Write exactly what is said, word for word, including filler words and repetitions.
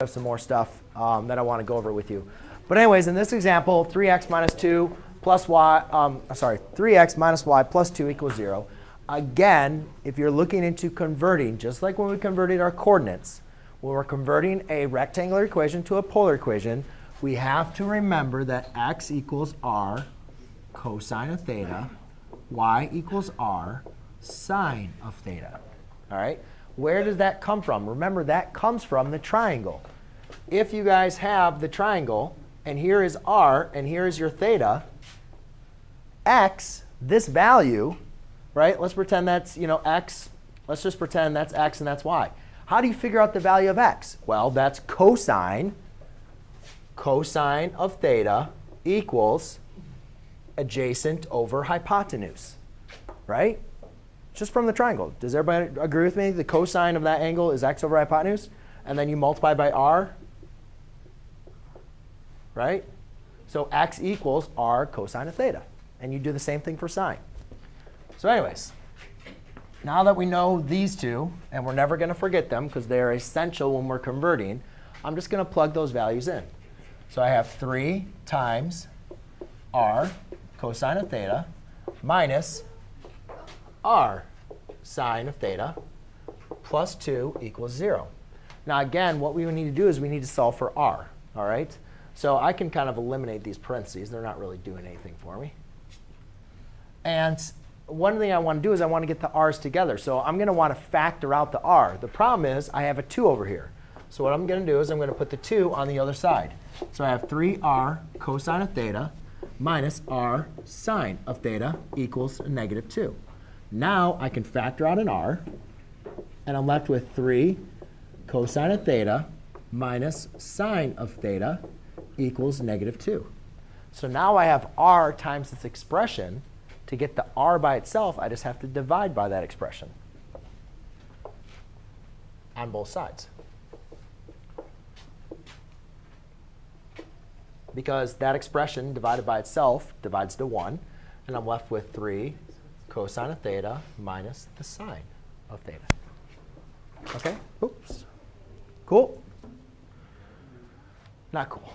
I have some more stuff um, that I want to go over with you. But anyways, in this example, three x minus two plus y, um, sorry, three x minus y plus two equals zero. Again, if you're looking into converting, just like when we converted our coordinates, when we're converting a rectangular equation to a polar equation, we have to remember that x equals r cosine of theta, y equals r sine of theta. All right? Where does that come from? Remember, that comes from the triangle. If you guys have the triangle, and here is r, and here is your theta, x, this value, right? Let's pretend that's, you know, x. Let's just pretend that's x and that's y. How do you figure out the value of x? Well, that's cosine, cosine of theta equals adjacent over hypotenuse, right? Just from the triangle. Does everybody agree with me? The cosine of that angle is x over hypotenuse. And then you multiply by r, right? So x equals r cosine of theta. And you do the same thing for sine. So anyways, now that we know these two, and we're never going to forget them because they're essential when we're converting, I'm just going to plug those values in. So I have three times r cosine of theta minus r sine of theta plus two equals zero. Now again, what we would need to do is we need to solve for r. All right? So I can kind of eliminate these parentheses. They're not really doing anything for me. And one thing I want to do is I want to get the r's together. So I'm going to want to factor out the r. The problem is I have a two over here. So what I'm going to do is I'm going to put the two on the other side. So I have three r cosine of theta minus r sine of theta equals negative two. Now I can factor out an r, and I'm left with three cosine of theta minus sine of theta equals negative two. So now I have r times this expression. To get the r by itself, I just have to divide by that expression on both sides. Because that expression divided by itself divides to one, and I'm left with three cosine of theta minus the sine of theta. OK? Oops. Cool? Not cool.